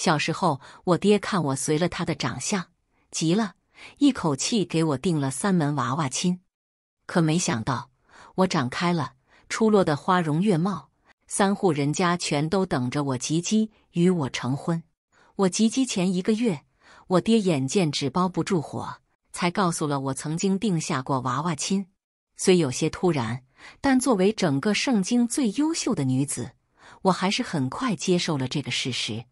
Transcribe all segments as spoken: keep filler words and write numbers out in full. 小时候，我爹看我随了他的长相，急了，一口气给我订了三门娃娃亲。可没想到，我长开了，出落的花容月貌，三户人家全都等着我及笄，与我成婚。我及笄前一个月，我爹眼见纸包不住火，才告诉了我曾经定下过娃娃亲。虽有些突然，但作为整个盛京最优秀的女子，我还是很快接受了这个事实。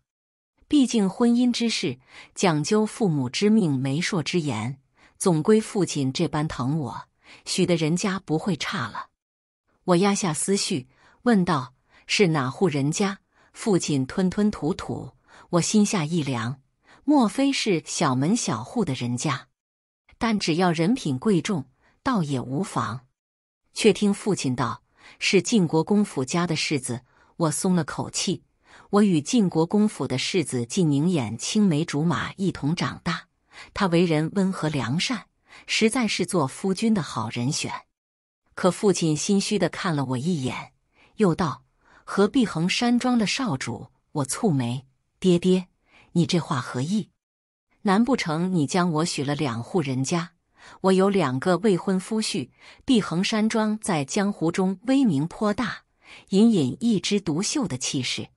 毕竟婚姻之事讲究父母之命媒妁之言，总归父亲这般疼我，许的人家不会差了。我压下思绪问道：“是哪户人家？”父亲吞吞吐吐，我心下一凉，莫非是小门小户的人家？但只要人品贵重，倒也无妨。却听父亲道：“是晋国公府家的世子。”我松了口气。我与晋国公府的世子晋宁衍青梅竹马，一同长大，他为人温和良善，实在是做夫君的好人选。可父亲心虚地看了我一眼，又道：“何必横山庄的少主？”我蹙眉：“爹爹，你这话何意？难不成你将我许了两户人家？我有两个未婚夫婿，碧衡山庄在江湖中威名颇大，隐隐一枝独秀的气势。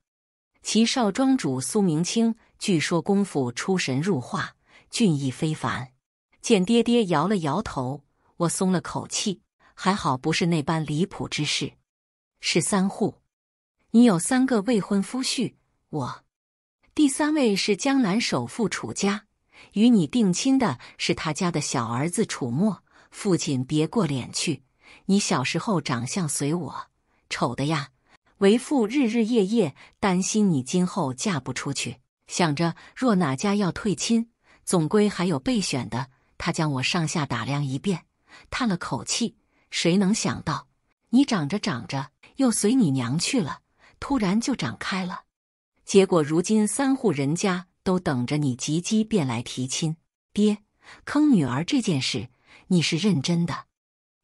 其少庄主苏明清，据说功夫出神入化，俊逸非凡。”见爹爹摇了摇头，我松了口气，还好不是那般离谱之事。“是三户，你有三个未婚夫婿，我第三位是江南首富楚家，与你定亲的是他家的小儿子楚墨。”父亲别过脸去：“你小时候长相随我，丑的呀，为父日日夜夜担心你今后嫁不出去，想着若哪家要退亲，总归还有备选的。”他将我上下打量一遍，叹了口气：“谁能想到，你长着长着又随你娘去了，突然就长开了。结果如今三户人家都等着你及笄便来提亲。爹，坑女儿这件事，你是认真的？”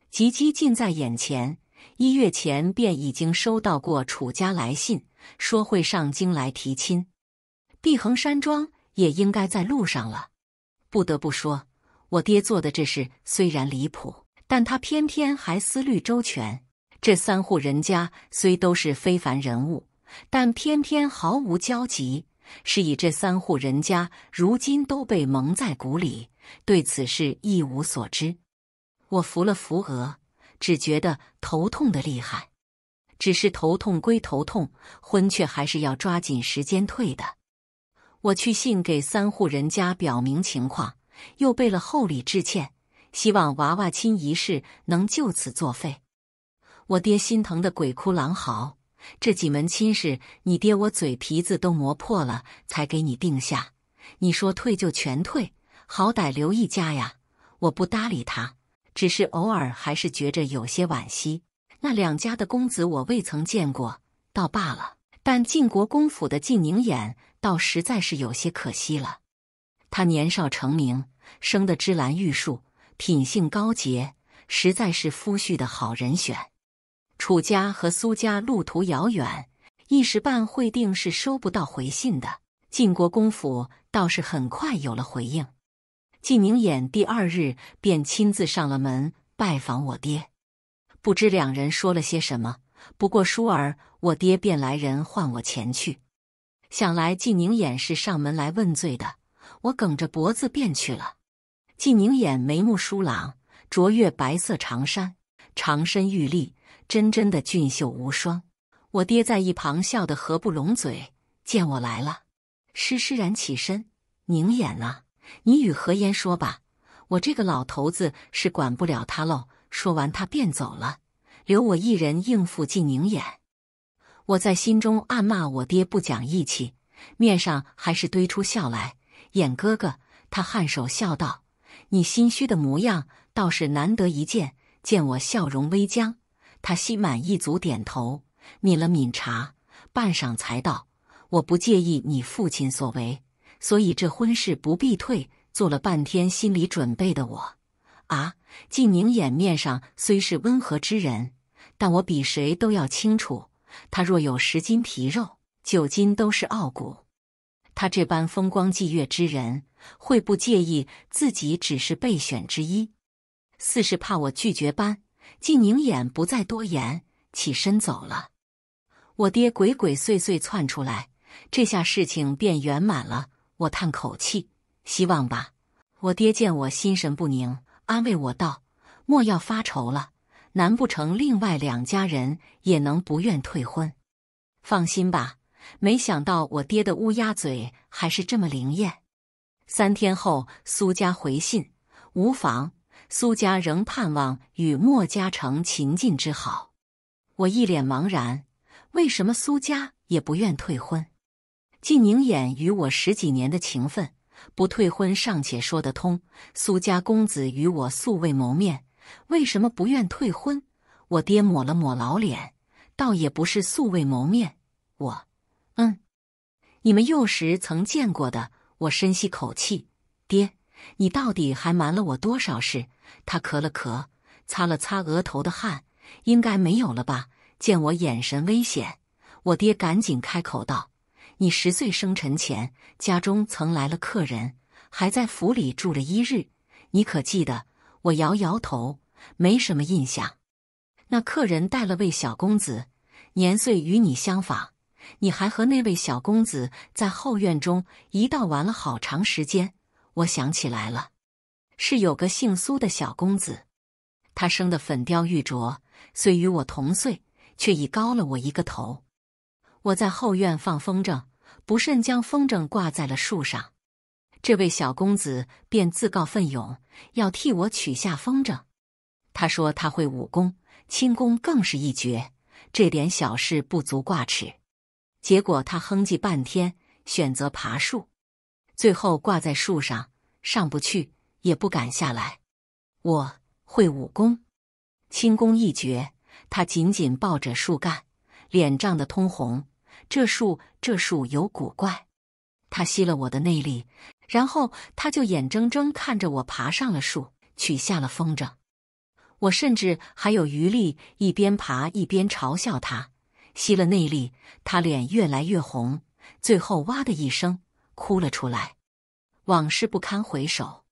及笄近在眼前，一月前便已经收到过楚家来信，说会上京来提亲，碧衡山庄也应该在路上了。不得不说，我爹做的这事虽然离谱，但他偏偏还思虑周全。这三户人家虽都是非凡人物，但偏偏毫无交集，是以这三户人家如今都被蒙在鼓里，对此事一无所知。我扶了扶额，只觉得头痛的厉害。只是头痛归头痛，婚却还是要抓紧时间退的。我去信给三户人家表明情况，又备了厚礼致歉，希望娃娃亲一事能就此作废。我爹心疼的鬼哭狼嚎：“这几门亲事，你爹我嘴皮子都磨破了才给你定下，你说退就全退，好歹留一家呀！”我不搭理他，只是偶尔还是觉着有些惋惜。那两家的公子我未曾见过，倒罢了，但晋国公府的晋宁衍倒实在是有些可惜了。他年少成名，生得芝兰玉树，品性高洁，实在是夫婿的好人选。楚家和苏家路途遥远，一时半会定是收不到回信的。晋国公府倒是很快有了回应。晋宁衍第二日便亲自上了门拜访我爹，不知两人说了些什么，不过倏儿，我爹便来人唤我前去。想来晋宁衍是上门来问罪的，我梗着脖子便去了。晋宁衍眉目疏朗，卓越白色长衫，长身玉立，真真的俊秀无双。我爹在一旁笑得合不拢嘴，见我来了，施施然起身：“宁衍啊，你与何言说吧，我这个老头子是管不了他喽。”说完他便走了，留我一人应付晋宁衍。我在心中暗骂我爹不讲义气，面上还是堆出笑来：“衍哥哥。”他颔首笑道：“你心虚的模样倒是难得一见。”见我笑容微僵，他心满意足点头，抿了抿茶，半晌才道：“我不介意你父亲所为，所以这婚事不必退。”做了半天心理准备的我，啊，晋宁衍面上虽是温和之人，但我比谁都要清楚，他若有十斤皮肉，九斤都是傲骨。他这般风光霁月之人，会不介意自己只是备选之一？似是怕我拒绝般，既凝眼不再多言，起身走了。我爹鬼鬼祟祟窜出来，这下事情便圆满了。我叹口气，希望吧。我爹见我心神不宁，安慰我道：“莫要发愁了，难不成另外两家人也能不愿退婚？放心吧。”没想到我爹的乌鸦嘴还是这么灵验。三天后，苏家回信：“无妨，苏家仍盼望与莫家成秦晋之好。”我一脸茫然，为什么苏家也不愿退婚？既凝眼与我十几年的情分，不退婚尚且说得通。苏家公子与我素未谋面，为什么不愿退婚？我爹抹了抹老脸，倒也不是素未谋面。我，嗯，你们幼时曾见过的。我深吸口气，爹，你到底还瞒了我多少事？他咳了咳，擦了擦额头的汗，应该没有了吧？见我眼神危险，我爹赶紧开口道：“你十岁生辰前，家中曾来了客人，还在府里住了一日，你可记得？”我摇摇头，没什么印象。那客人带了位小公子，年岁与你相仿，你还和那位小公子在后院中一道玩了好长时间。我想起来了，是有个姓苏的小公子，他生得粉雕玉琢，虽与我同岁，却已高了我一个头。我在后院放风筝，不慎将风筝挂在了树上，这位小公子便自告奋勇要替我取下风筝。他说他会武功，轻功更是一绝，这点小事不足挂齿。结果他哼唧半天，选择爬树，最后挂在树上，上不去也不敢下来。我会武功，轻功一绝。他紧紧抱着树干，脸涨得通红。这树这树有古怪。他吸了我的内力，然后他就眼睁睁看着我爬上了树，取下了风筝。我甚至还有余力，一边爬一边嘲笑他。吸了内力，他脸越来越红，最后哇的一声哭了出来。往事不堪回首，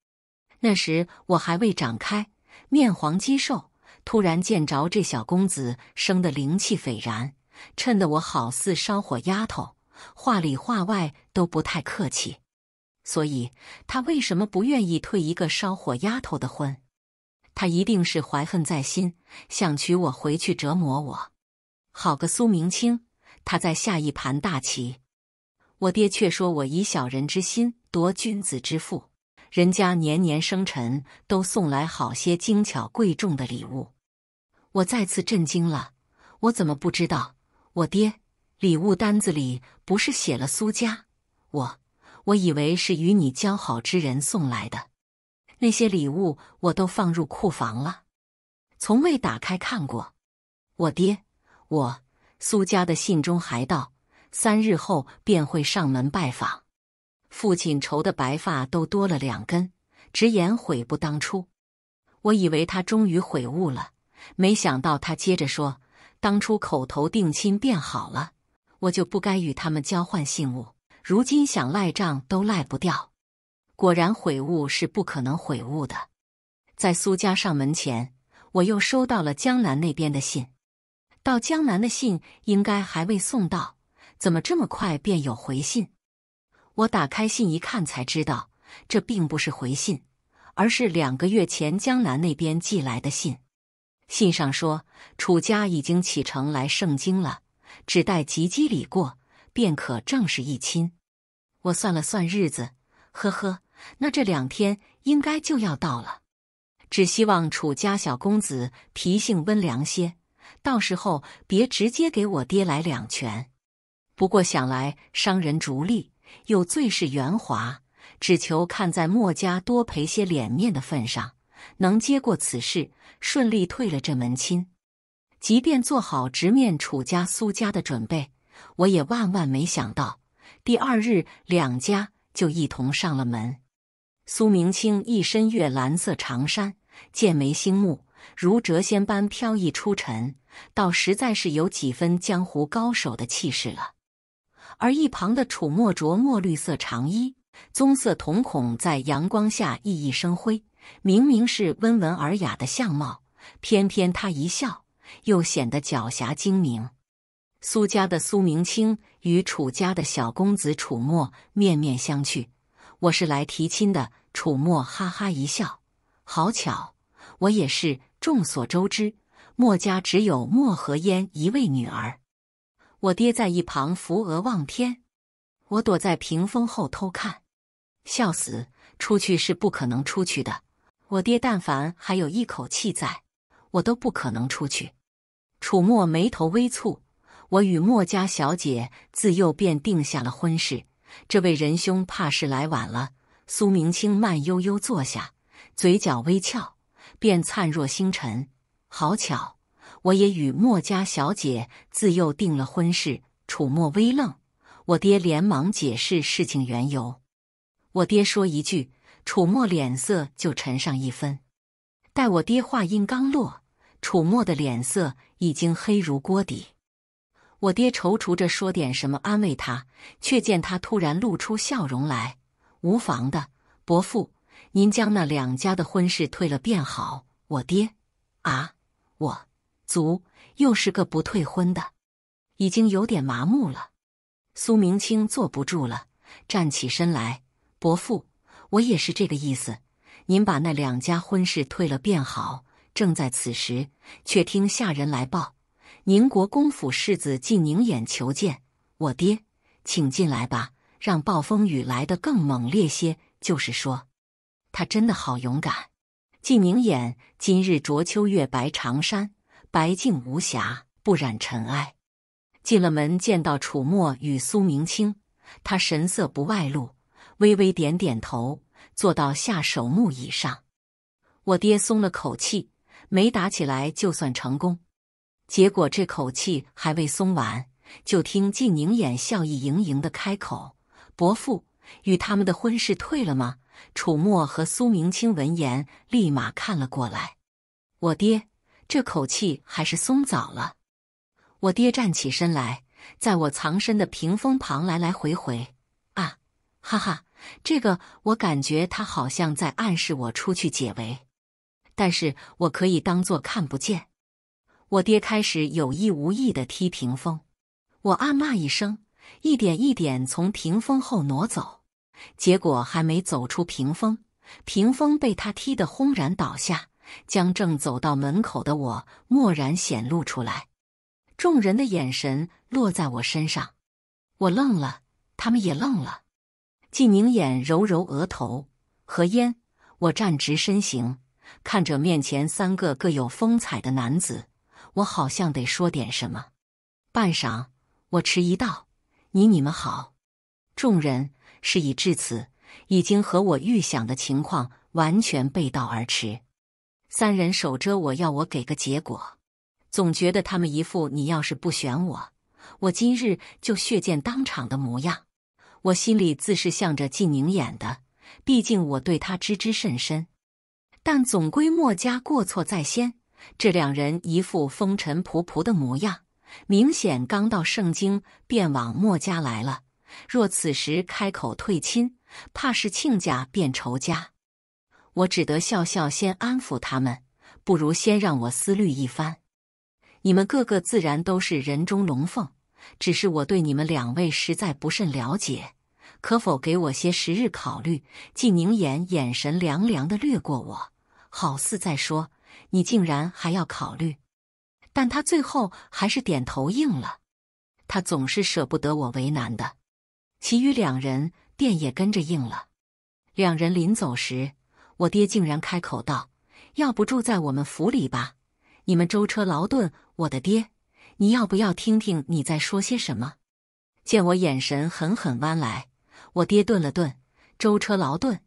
那时我还未长开，面黄肌瘦，突然见着这小公子生得灵气斐然，衬得我好似烧火丫头，话里话外都不太客气。所以他为什么不愿意退一个烧火丫头的婚？他一定是怀恨在心，想娶我回去折磨我。好个苏明清，他在下一盘大棋。我爹却说我以小人之心夺君子之腹，人家年年生辰都送来好些精巧贵重的礼物。我再次震惊了，我怎么不知道？我爹礼物单子里不是写了苏家？我我以为是与你交好之人送来的。那些礼物我都放入库房了，从未打开看过。我爹我苏家的信中还道，三日后便会上门拜访。父亲愁的白发都多了两根，直言悔不当初。我以为他终于悔悟了，没想到他接着说，当初口头定亲便好了，我就不该与他们交换信物，如今想赖账都赖不掉。果然悔悟是不可能悔悟的。在苏家上门前，我又收到了江南那边的信。到江南的信应该还未送到，怎么这么快便有回信？我打开信一看才知道，这并不是回信，而是两个月前江南那边寄来的信。信上说，楚家已经启程来盛京了，只待及笄礼过，便可正式议亲。我算了算日子，呵呵，那这两天应该就要到了。只希望楚家小公子脾性温良些，到时候别直接给我爹来两拳。不过想来商人逐利，又最是圆滑，只求看在墨家多赔些脸面的份上，能接过此事，顺利退了这门亲。即便做好直面楚家苏家的准备，我也万万没想到第二日两家就一同上了门。苏明清一身月蓝色长衫，剑眉星目，如谪仙般飘逸出尘，倒实在是有几分江湖高手的气势了。而一旁的楚墨着墨绿色长衣，棕色瞳孔在阳光下熠熠生辉。明明是温文尔雅的相貌，偏偏他一笑，又显得狡黠精明。苏家的苏明清与楚家的小公子楚墨面面相觑。我是来提亲的。楚墨哈哈一笑，好巧，我也是。众所周知，墨家只有墨和烟一位女儿。我爹在一旁扶额望天，我躲在屏风后偷看，笑死，出去是不可能出去的。我爹但凡还有一口气在，我都不可能出去。楚墨眉头微蹙，我与墨家小姐自幼便定下了婚事，这位仁兄怕是来晚了。苏明清慢悠悠坐下，嘴角微翘，便灿若星辰。好巧，我也与墨家小姐自幼定了婚事。楚墨微愣，我爹连忙解释事情缘由。我爹说一句，楚墨脸色就沉上一分。待我爹话音刚落，楚墨的脸色已经黑如锅底。我爹踌躇着说点什么安慰他，却见他突然露出笑容来。无妨的，伯父，您将那两家的婚事退了便好。我爹啊，我族又是个不退婚的，已经有点麻木了。苏明清坐不住了，站起身来，伯父，我也是这个意思，您把那两家婚事退了便好。正在此时，却听下人来报，宁国公府世子进宁远求见。我爹，请进来吧，让暴风雨来得更猛烈些。就是说他真的好勇敢。纪明眼今日着秋月白长衫，白净无瑕，不染尘埃。进了门，见到楚墨与苏明清，他神色不外露，微微点点头，坐到下手木椅上。我爹松了口气，没打起来就算成功。结果这口气还未松完，就听纪明眼笑意盈盈地开口，伯父，与他们的婚事退了吗？楚墨和苏明清闻言立马看了过来。我爹，这口气还是松早了。我爹站起身来，在我藏身的屏风旁来来回回。啊，哈哈，这个我感觉他好像在暗示我出去解围，但是我可以当作看不见。我爹开始有意无意地踢屏风，我暗骂一声，一点一点从屏风后挪走。结果还没走出屏风，屏风被他踢得轰然倒下，将正走到门口的我蓦然显露出来。众人的眼神落在我身上，我愣了，他们也愣了。纪明眼揉揉额头，何烟，我站直身形，看着面前三个各有风采的男子，我好像得说点什么。半晌，我迟疑道：“你你们好。”众人事已至此，已经和我预想的情况完全背道而驰。三人守着我，要我给个结果，总觉得他们一副你要是不选我，我今日就血溅当场的模样。我心里自是向着纪明眼的，毕竟我对他知之甚深。但总归墨家过错在先，这两人一副风尘仆仆的模样，明显刚到盛京便往墨家来了。若此时开口退亲，怕是亲家变仇家。我只得笑笑先安抚他们，不如先让我思虑一番。你们个个自然都是人中龙凤，只是我对你们两位实在不甚了解，可否给我些时日考虑？纪宁言眼神凉凉地掠过我，好似在说，你竟然还要考虑。但他最后还是点头应了，他总是舍不得我为难的。其余两人便也跟着应了。两人临走时，我爹竟然开口道，要不住在我们府里吧，你们舟车劳顿。我的爹，你要不要听听你在说些什么？见我眼神狠狠弯来，我爹顿了顿，舟车劳顿，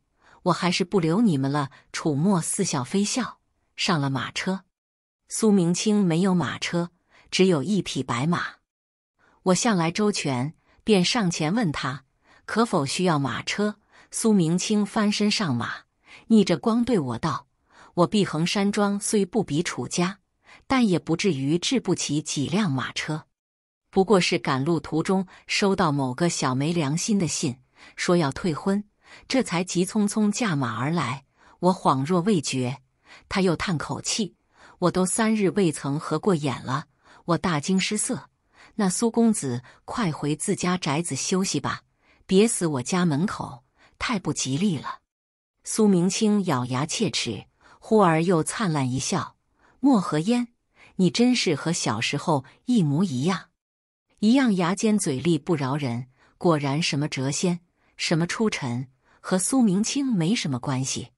我还是不留你们了。楚墨似笑非笑上了马车。苏明清没有马车，只有一匹白马。我向来周全，便上前问他，可否需要马车？苏明清翻身上马，逆着光对我道，我碧衡山庄虽不比楚家，但也不至于置不起几辆马车。不过是赶路途中收到某个小没良心的信，说要退婚，这才急匆匆驾马而来。我恍若未觉，他又叹口气：“我都三日未曾合过眼了。”我大惊失色：“那苏公子，快回自家宅子休息吧，别死我家门口，太不吉利了。”苏明清咬牙切齿，忽而又灿烂一笑：“莫何烟，你真是和小时候一模一样。”一样牙尖嘴利不饶人，果然什么谪仙，什么出尘，和苏明清没什么关系。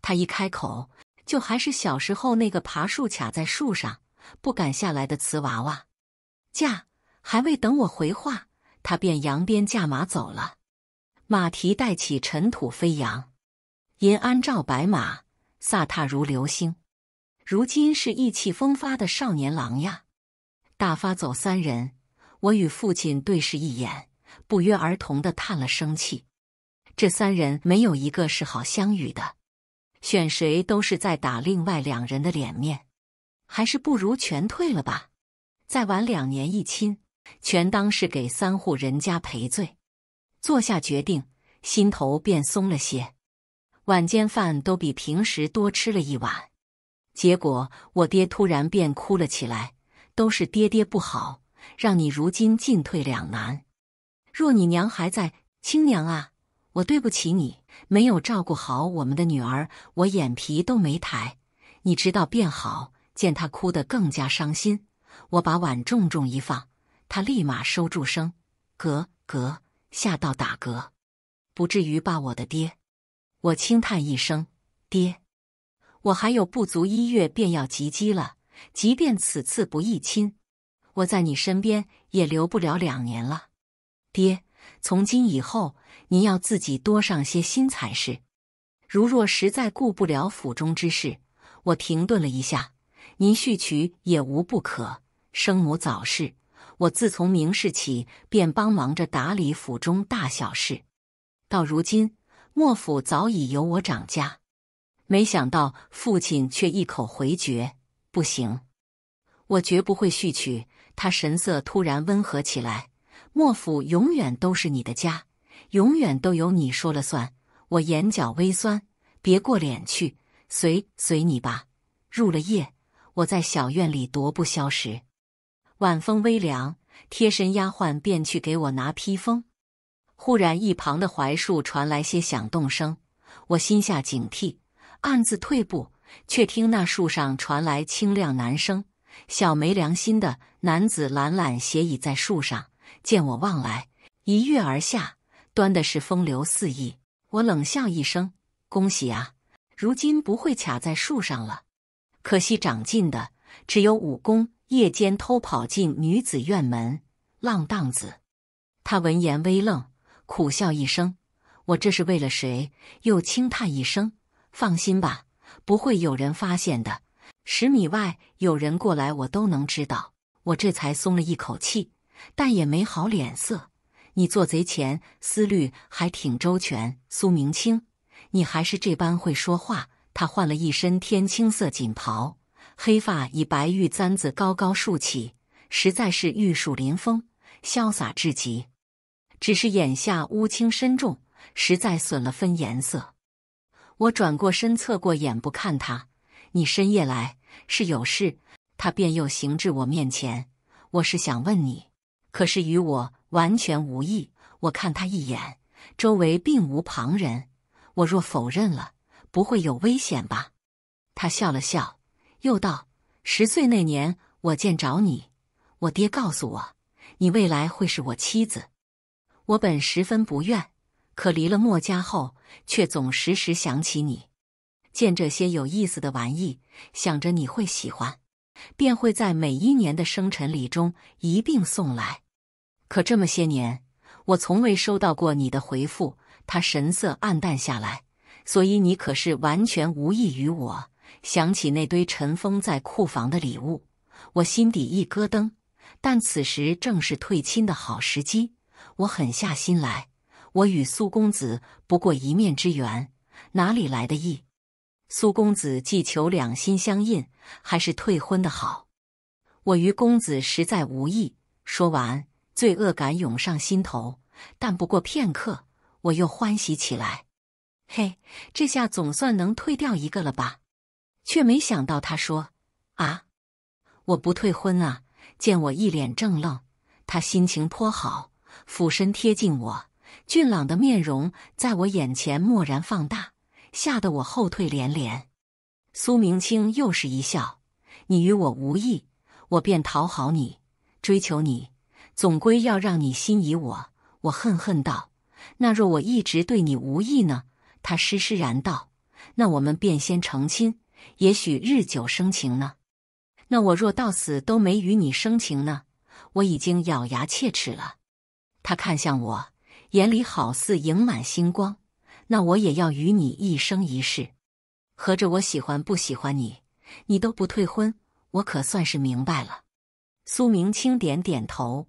他一开口，就还是小时候那个爬树卡在树上不敢下来的瓷娃娃。驾，还未等我回话，他便扬鞭驾马走了。马蹄带起尘土飞扬，银鞍照白马，飒沓如流星。如今是意气风发的少年郎呀！大发走三人。我与父亲对视一眼，不约而同地叹了声气。这三人没有一个是好相与的，选谁都是在打另外两人的脸面，还是不如全退了吧。再晚两年一亲，全当是给三户人家赔罪。做下决定，心头便松了些。晚间饭都比平时多吃了一碗，结果我爹突然便哭了起来，都是爹爹不好。让你如今进退两难，若你娘还在，亲娘啊，我对不起你，没有照顾好我们的女儿，我眼皮都没抬。你知道便好。见她哭得更加伤心，我把碗重重一放，她立马收住声，咯咯，吓到打嗝，不至于吧我的爹。我轻叹一声，爹，我还有不足一月便要及笄了，即便此次不议亲，我在你身边也留不了两年了。爹，从今以后您要自己多上些心才是。如若实在顾不了府中之事，我停顿了一下，您续娶也无不可，生母早逝，我自从明事起便帮忙着打理府中大小事，到如今莫府早已由我掌家。没想到父亲却一口回绝，不行，我绝不会续娶。他神色突然温和起来，莫府永远都是你的家，永远都由你说了算。我眼角微酸，别过脸去，随随你吧。入了夜，我在小院里踱步消食，晚风微凉，贴身丫鬟便去给我拿披风。忽然一旁的槐树传来些响动声，我心下警惕，暗自退步，却听那树上传来清亮男声。小没良心的男子懒懒斜倚在树上，见我望来，一跃而下，端的是风流四溢。我冷笑一声，恭喜啊，如今不会卡在树上了。可惜长进的只有武功，夜间偷跑进女子院门，浪荡子。他闻言微愣，苦笑一声，我这是为了谁？又轻叹一声，放心吧，不会有人发现的。十米外有人过来我都能知道。我这才松了一口气，但也没好脸色。你做贼前思虑还挺周全，苏明清，你还是这般会说话。他换了一身天青色锦袍，黑发以白玉簪子高高竖起，实在是玉树临风，潇洒至极。只是眼下乌青深重，实在损了分颜色。我转过身侧过眼不看他，你深夜来是有事？他便又行至我面前，我是想问你，可是与我完全无异。我看他一眼，周围并无旁人，我若否认了，不会有危险吧？他笑了笑，又道，十岁那年我见着你，我爹告诉我你未来会是我妻子。我本十分不愿，可离了墨家后，却总时时想起你。见这些有意思的玩意，想着你会喜欢，便会在每一年的生辰礼中一并送来。可这么些年，我从未收到过你的回复。他神色暗淡下来，所以你可是完全无异于我。想起那堆尘封在库房的礼物，我心底一咯噔，但此时正是退亲的好时机。我狠下心来，我与苏公子不过一面之缘，哪里来的意？苏公子既求两心相印，还是退婚的好。我与公子实在无异，说完，罪恶感涌上心头，但不过片刻，我又欢喜起来。嘿，这下总算能退掉一个了吧？却没想到他说：“啊，我不退婚啊！”见我一脸正愣，他心情颇好，俯身贴近我，俊朗的面容在我眼前蓦然放大，吓得我后退连连。苏明清又是一笑：“你与我无异，我便讨好你，追求你，总归要让你心仪我。”我恨恨道：“那若我一直对你无意呢？”他施施然道：“那我们便先成亲，也许日久生情呢。”那我若到死都没与你生情呢？我已经咬牙切齿了。他看向我，眼里好似盈满星光。那我也要与你一生一世。合着我喜欢不喜欢你，你都不退婚，我可算是明白了。苏明清点点头，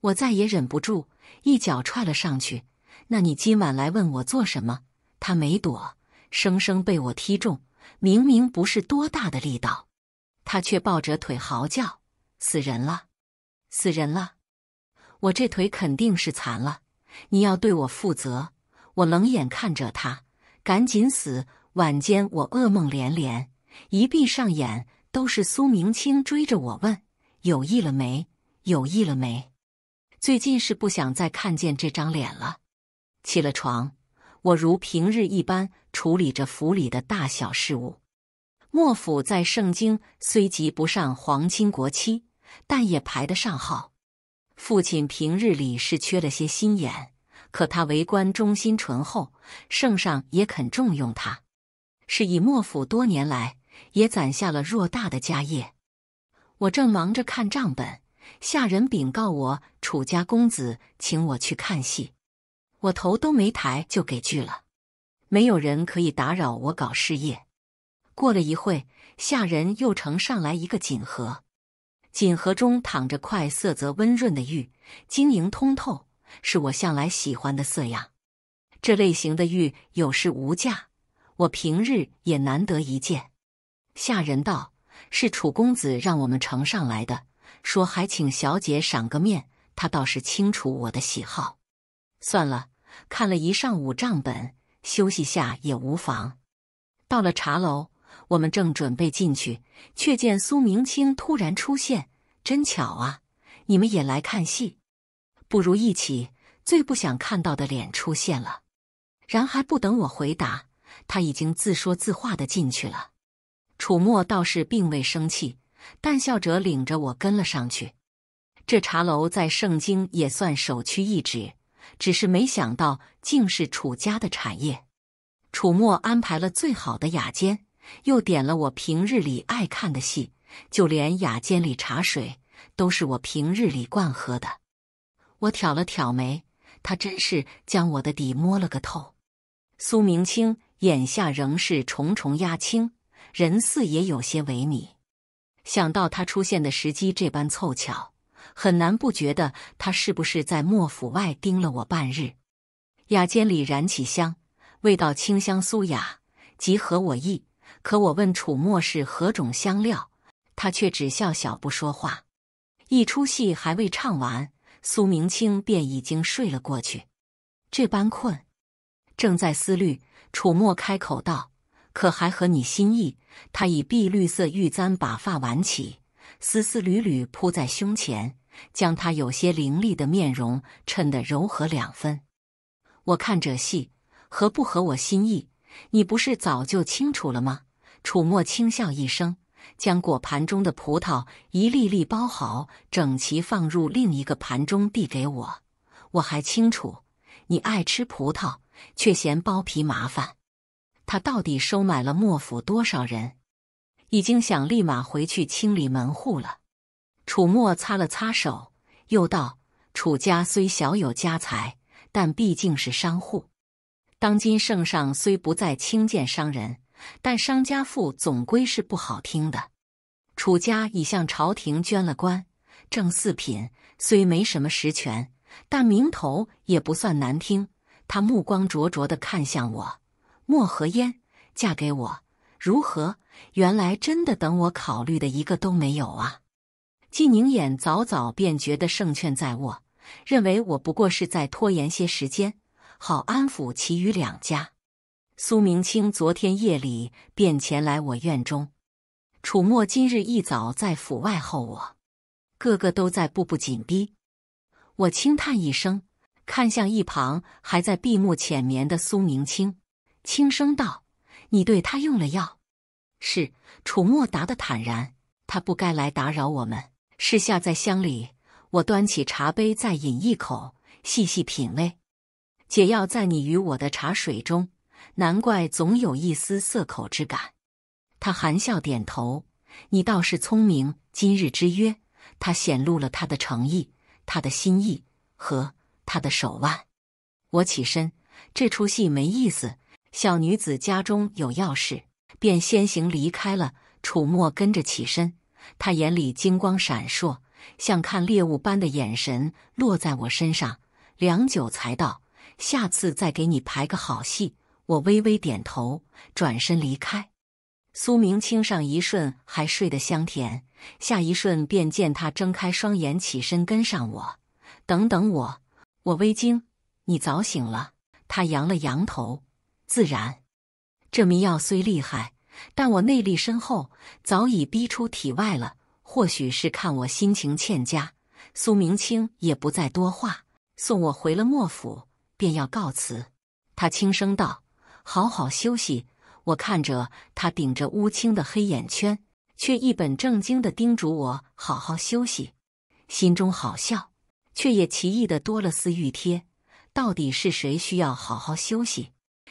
我再也忍不住，一脚踹了上去。那你今晚来问我做什么？他没躲，生生被我踢中，明明不是多大的力道。他却抱着腿嚎叫：“死人了，死人了！我这腿肯定是残了，你要对我负责！”我冷眼看着他，赶紧死。晚间我噩梦连连，一闭上眼都是苏明清追着我问：“有意了没？有意了没？”最近是不想再看见这张脸了。起了床，我如平日一般处理着府里的大小事务。莫府在盛京虽及不上皇亲国戚，但也排得上号。父亲平日里是缺了些心眼，可他为官忠心醇厚，圣上也肯重用他，是以莫府多年来也攒下了偌大的家业。我正忙着看账本，下人禀告我楚家公子请我去看戏，我头都没抬就给拒了。没有人可以打扰我搞事业。过了一会，下人又呈上来一个锦盒，锦盒中躺着块色泽温润的玉，晶莹通透，是我向来喜欢的色样。这类型的玉有时无价，我平日也难得一见。下人道：“是楚公子让我们呈上来的，说还请小姐赏个面。”他倒是清楚我的喜好。算了，看了一上午账本，休息下也无妨。到了茶楼，我们正准备进去，却见苏明清突然出现：“真巧啊，你们也来看戏，不如一起。”最不想看到的脸出现了，然还不等我回答，他已经自说自话的进去了。楚墨倒是并未生气，但笑着领着我跟了上去。这茶楼在盛京也算首屈一指，只是没想到竟是楚家的产业。楚墨安排了最好的雅间，又点了我平日里爱看的戏，就连雅间里茶水都是我平日里惯喝的。我挑了挑眉，他真是将我的底摸了个透。苏明清眼下仍是重重压青，人似也有些萎靡。想到他出现的时机这般凑巧，很难不觉得他是不是在莫府外盯了我半日。雅间里燃起香，味道清香酥雅，极合我意。可我问楚墨是何种香料，他却只笑笑不说话。一出戏还未唱完，苏明清便已经睡了过去。这般困，正在思虑，楚墨开口道：“可还合你心意？”他以碧绿色玉簪把发挽起，丝丝缕缕铺在胸前，将他有些凌厉的面容衬得柔和两分。我看这戏合不合我心意，你不是早就清楚了吗？楚墨轻笑一声，将果盘中的葡萄一粒粒包好，整齐放入另一个盘中递给我。我还清楚，你爱吃葡萄，却嫌剥皮麻烦。他到底收买了莫府多少人？已经想立马回去清理门户了。楚墨擦了擦手，又道：“楚家虽小有家财，但毕竟是商户。当今圣上虽不再轻贱商人，但商家富总归是不好听的。楚家已向朝廷捐了官，正四品，虽没什么实权，但名头也不算难听。”他目光灼灼地看向我：“莫何嫣，嫁给我如何？”原来真的等我考虑的一个都没有啊！季宁衍早早便觉得胜券在握，认为我不过是在拖延些时间，好安抚其余两家。苏明清昨天夜里便前来我院中，楚墨今日一早在府外候我，个个都在步步紧逼。我轻叹一声，看向一旁还在闭目浅眠的苏明清，轻声道：“你对他用了药？”是。楚墨答得坦然，他不该来打扰我们。是下在乡里，我端起茶杯再饮一口，细细品味。解药在你与我的茶水中，难怪总有一丝涩口之感。他含笑点头，你倒是聪明。今日之约，他显露了他的诚意，他的心意和他的手腕。我起身，这出戏没意思。小女子家中有要事，便先行离开了。楚墨跟着起身，他眼里金光闪烁，像看猎物般的眼神落在我身上，良久才道：“下次再给你排个好戏。”我微微点头，转身离开。苏明清上一瞬还睡得香甜，下一瞬便见他睁开双眼起身跟上我。等等我，我微惊：“你早醒了？”他扬了扬头：“自然。”这迷药虽厉害，但我内力深厚，早已逼出体外了。或许是看我心情欠佳，苏明清也不再多话，送我回了莫府，便要告辞。他轻声道：“好好休息。”我看着他顶着乌青的黑眼圈，却一本正经地叮嘱我好好休息，心中好笑，却也奇异地多了丝欲贴。到底是谁需要好好休息？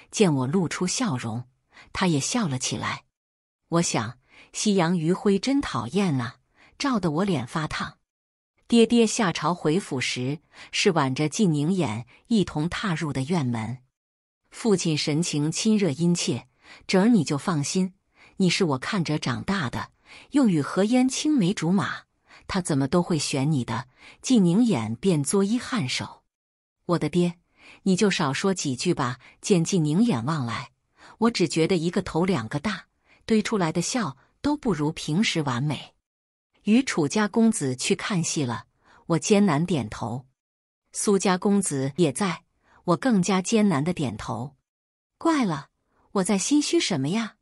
见我露出笑容，他也笑了起来。我想，夕阳余晖真讨厌啊，照得我脸发烫。爹爹下朝回府时，是挽着季宁衍一同踏入的院门。父亲神情亲热殷切：“侄儿，你就放心，你是我看着长大的，又与何烟青梅竹马，他怎么都会选你的。”季宁衍便作揖颔首。“我的爹，你就少说几句吧。”见季宁衍望来，我只觉得一个头两个大，堆出来的笑都不如平时完美。与楚家公子去看戏了，我艰难点头。苏家公子也在，我更加艰难的点头。怪了，我在心虚什么呀？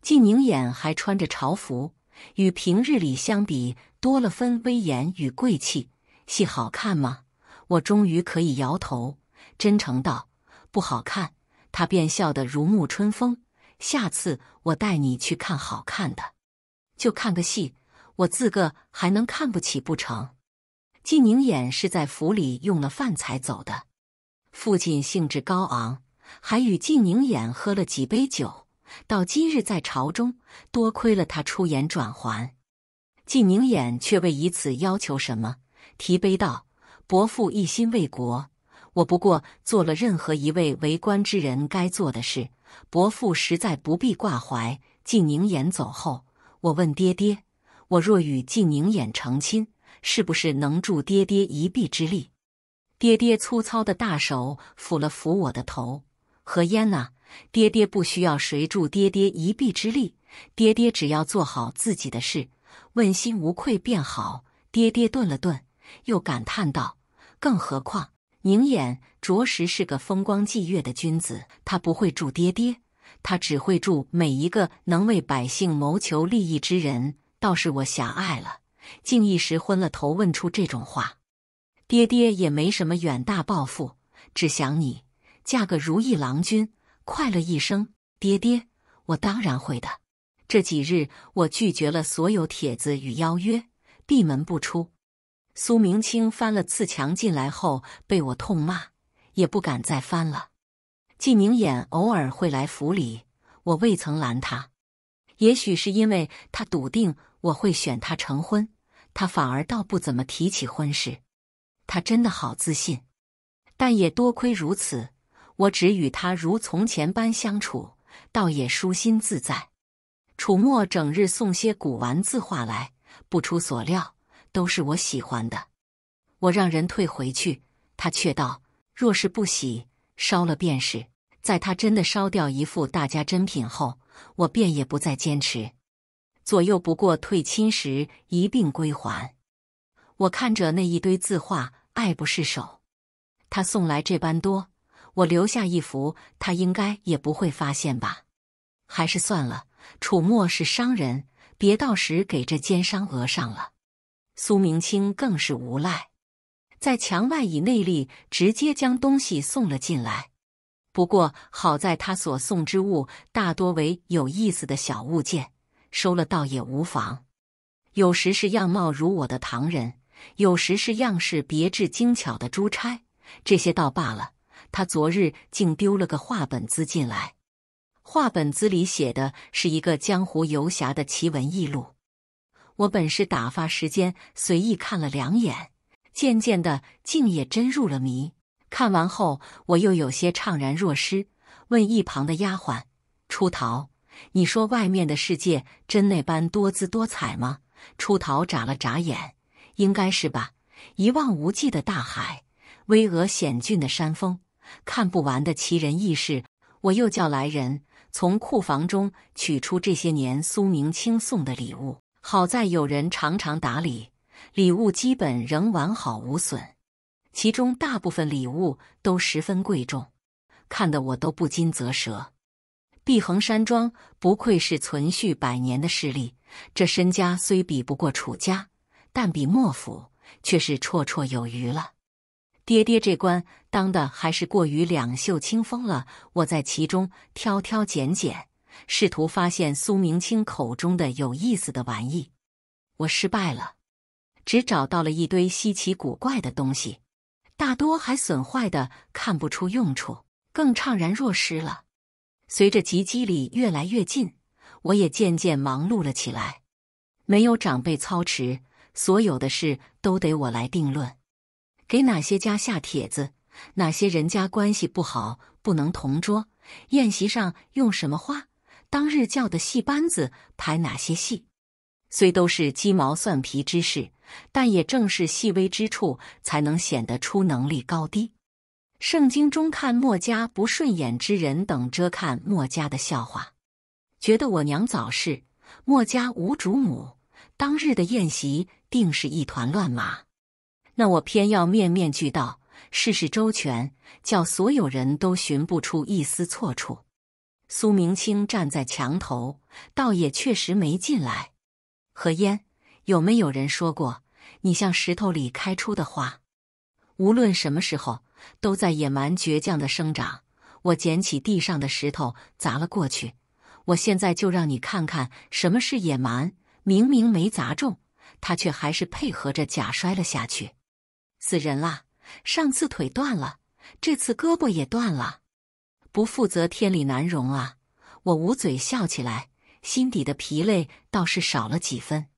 季宁衍还穿着朝服，与平日里相比多了分威严与贵气。戏好看吗？我终于可以摇头，真诚道：“不好看。”他便笑得如沐春风：“下次我带你去看好看的。”就看个戏，我自个还能看不起不成？季宁衍是在府里用了饭才走的。父亲兴致高昂，还与季宁衍喝了几杯酒。到今日在朝中，多亏了他出言转圜。季宁衍却未以此要求什么，提杯道：“伯父一心为国，我不过做了任何一位为官之人该做的事，伯父实在不必挂怀。”季宁衍走后，我问爹爹：“我若与季宁衍成亲，是不是能助爹爹一臂之力？”爹爹粗糙的大手抚了抚我的头：“何烟呐，爹爹不需要谁助爹爹一臂之力，爹爹只要做好自己的事，问心无愧便好。”爹爹顿了顿，又感叹道：“更何况宁衍着实是个风光霁月的君子，他不会助爹爹，他只会助每一个能为百姓谋求利益之人。”倒是我狭隘了，竟一时昏了头问出这种话。爹爹也没什么远大抱负，只想你嫁个如意郎君，快乐一生。爹爹，我当然会的。这几日我拒绝了所有帖子与邀约，闭门不出。苏明清翻了次墙进来后被我痛骂，也不敢再翻了。季宁衍偶尔会来府里，我未曾拦他。也许是因为他笃定我会选他成婚，他反而倒不怎么提起婚事。他真的好自信，但也多亏如此，我只与他如从前般相处，倒也舒心自在。楚墨整日送些古玩字画来，不出所料，都是我喜欢的。我让人退回去，他却道：“若是不喜，烧了便是。”在他真的烧掉一副大家珍品后，我便也不再坚持。左右不过退亲时一并归还。我看着那一堆字画，爱不释手。他送来这般多，我留下一幅，他应该也不会发现吧？还是算了，楚墨是商人，别到时给这奸商讹上了。苏明清更是无赖，在墙外以内力直接将东西送了进来。不过好在他所送之物大多为有意思的小物件，收了倒也无妨。有时是样貌如我的唐人，有时是样式别致精巧的珠钗，这些倒罢了。他昨日竟丢了个画本子进来，画本子里写的是一个江湖游侠的奇闻异录。我本是打发时间，随意看了两眼，渐渐的竟也真入了迷。看完后，我又有些怅然若失，问一旁的丫鬟：“出逃，你说外面的世界真那般多姿多彩吗？”出逃眨了眨眼：“应该是吧。一望无际的大海，巍峨险峻的山峰，看不完的奇人异事。”我又叫来人从库房中取出这些年苏明清送的礼物，好在有人常常打理，礼物基本仍完好无损。其中大部分礼物都十分贵重，看得我都不禁啧舌。碧衡山庄不愧是存续百年的势力，这身家虽比不过楚家，但比莫府却是绰绰有余了。爹爹这关当的还是过于两袖清风了。我在其中挑挑拣拣，试图发现苏明清口中的有意思的玩意，我失败了，只找到了一堆稀奇古怪的东西，大多还损坏的看不出用处，更怅然若失了。随着集机里越来越近，我也渐渐忙碌了起来。没有长辈操持，所有的事都得我来定论。给哪些家下帖子，哪些人家关系不好不能同桌，宴席上用什么花，当日叫的戏班子排哪些戏，虽都是鸡毛蒜皮之事，但也正是细微之处才能显得出能力高低。圣经中看墨家不顺眼之人等遮看墨家的笑话，觉得我娘早逝，墨家无主母，当日的宴席定是一团乱麻。那我偏要面面俱到，事事周全，叫所有人都寻不出一丝错处。苏明清站在墙头，倒也确实没进来。何烟，有没有人说过，你像石头里开出的花，无论什么时候都在野蛮倔强的生长。我捡起地上的石头砸了过去，我现在就让你看看什么是野蛮。明明没砸中，他却还是配合着假摔了下去。死人啦！上次腿断了，这次胳膊也断了，不负责天理难容啊！我捂嘴笑起来，心底的疲累倒是少了几分。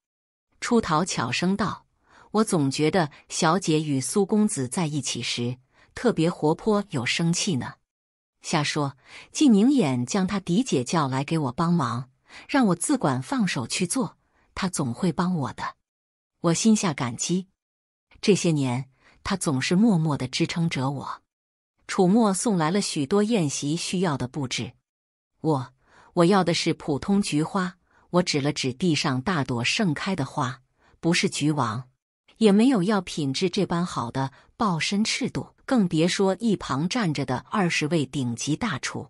出逃悄声道：“我总觉得小姐与苏公子在一起时特别活泼有生气呢。”瞎说，季宁眼将他狄姐叫来给我帮忙，让我自管放手去做，他总会帮我的。我心下感激，这些年他总是默默地支撑着我。楚墨送来了许多宴席需要的布置，我我要的是普通菊花。我指了指地上大朵盛开的花，不是菊王，也没有要品质这般好的抱身赤度，更别说一旁站着的二十位顶级大厨。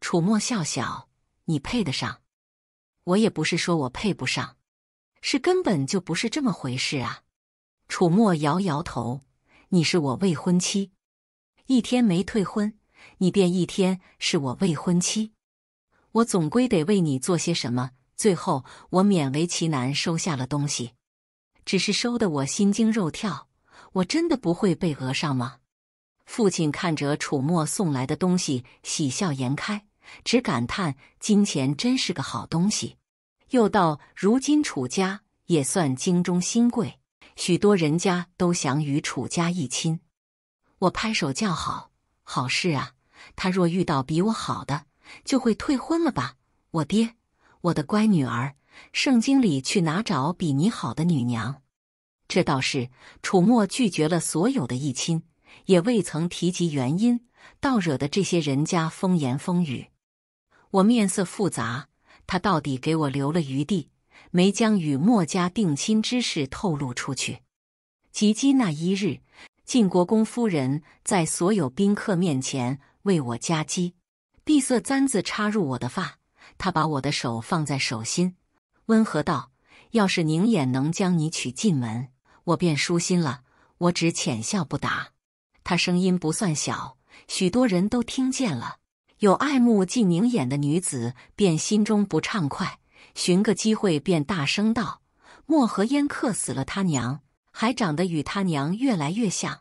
楚墨笑笑：“你配得上？”我也不是说我配不上，是根本就不是这么回事啊。楚墨摇摇头：“你是我未婚妻，一天没退婚，你便一天是我未婚妻，我总归得为你做些什么。”最后我勉为其难收下了东西，只是收得我心惊肉跳。我真的不会被讹上吗？父亲看着楚墨送来的东西喜笑颜开，只感叹金钱真是个好东西。又道，如今楚家也算京中新贵，许多人家都想与楚家一亲。我拍手叫好，好事啊！他若遇到比我好的，就会退婚了吧？我爹，我的乖女儿，圣经里去哪找比你好的女娘？这倒是。楚墨拒绝了所有的一亲，也未曾提及原因，倒惹得这些人家风言风语。我面色复杂，他到底给我留了余地，没将与墨家定亲之事透露出去。及笄那一日，晋国公夫人在所有宾客面前为我夹笄，碧色簪子插入我的发，她把我的手放在手心，温和道：“要是宁眼能将你娶进门，我便舒心了。”我只浅笑不答。她声音不算小，许多人都听见了。有爱慕晋宁眼的女子便心中不畅快，寻个机会便大声道：“漠河燕克死了他娘，还长得与他娘越来越像。”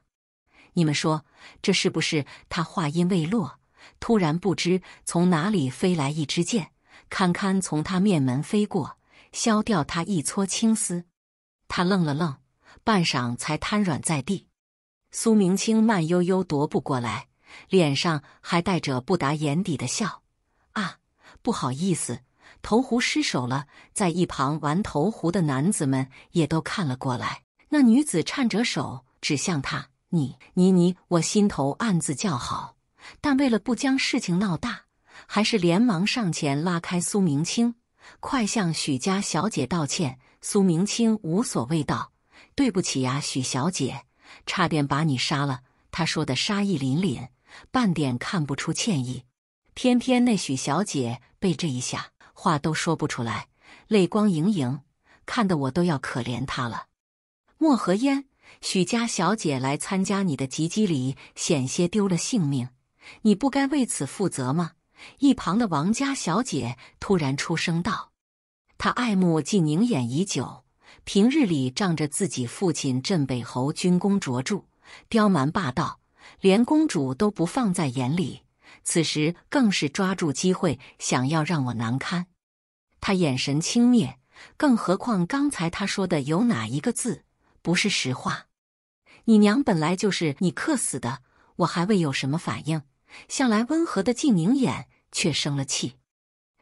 你们说这是不是？他话音未落，突然不知从哪里飞来一支箭，堪堪从他面门飞过，削掉他一撮青丝。他愣了愣，半晌才瘫软在地。苏明清慢悠悠踱步过来，脸上还带着不达眼底的笑。啊，不好意思，投壶失手了。在一旁玩投壶的男子们也都看了过来。那女子颤着手指向他：“你你你！”我心头暗自叫好，但为了不将事情闹大，还是连忙上前拉开苏明清：“快向许家小姐道歉。”苏明清无所谓道：“对不起呀，许小姐，差点把你杀了。”他说的杀意凛凛，半点看不出歉意。偏偏那许小姐被这一下，话都说不出来，泪光盈盈，看得我都要可怜她了。漠河烟，许家小姐来参加你的集集礼，险些丢了性命，你不该为此负责吗？一旁的王家小姐突然出声道。她爱慕晋宁眼已久，平日里仗着自己父亲镇北侯军功卓著，刁蛮霸道，连公主都不放在眼里，此时更是抓住机会想要让我难堪。他眼神轻蔑，更何况刚才他说的有哪一个字不是实话？你娘本来就是你克死的。我还未有什么反应，向来温和的晋宁眼却生了气。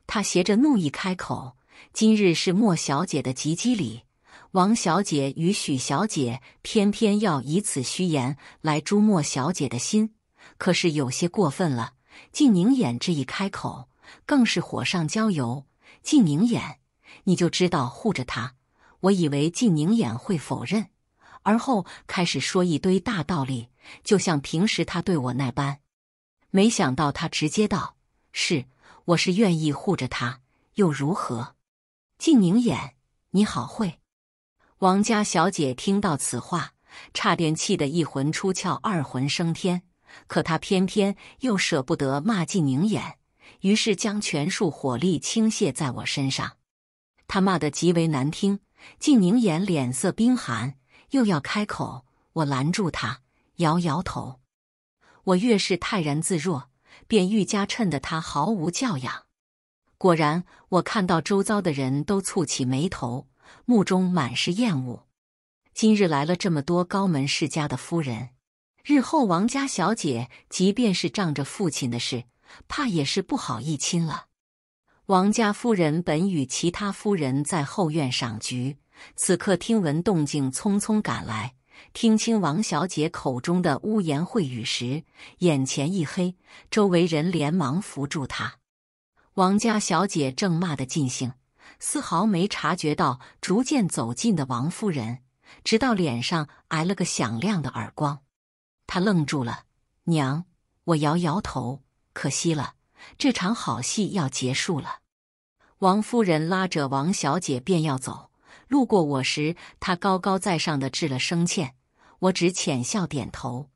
他携着怒意开口：“今日是莫小姐的集集礼，王小姐与许小姐偏偏要以此虚言来诛莫小姐的心，可是有些过分了。”晋宁眼这一开口，更是火上浇油。“晋宁眼，你就知道护着他。”我以为晋宁眼会否认，而后开始说一堆大道理，就像平时他对我那般。没想到他直接道：“是，我是愿意护着他，又如何？”晋宁眼，你好会！王家小姐听到此话，差点气得一魂出窍，二魂升天。可她偏偏又舍不得骂晋宁眼，于是将全数火力倾泻在我身上。她骂得极为难听，晋宁眼脸色冰寒，又要开口，我拦住她，摇摇头。我越是泰然自若，便愈加衬得她毫无教养。果然，我看到周遭的人都蹙起眉头，目中满是厌恶。今日来了这么多高门世家的夫人，日后王家小姐即便是仗着父亲的事，怕也是不好一亲了。王家夫人本与其他夫人在后院赏菊，此刻听闻动静匆匆赶来，听清王小姐口中的污言秽语时，眼前一黑，周围人连忙扶住她。王家小姐正骂得尽兴，丝毫没察觉到逐渐走近的王夫人，直到脸上挨了个响亮的耳光。她愣住了。“娘！”我摇摇头，可惜了，这场好戏要结束了。王夫人拉着王小姐便要走，路过我时，她高高在上的致了声歉，我只浅笑点头。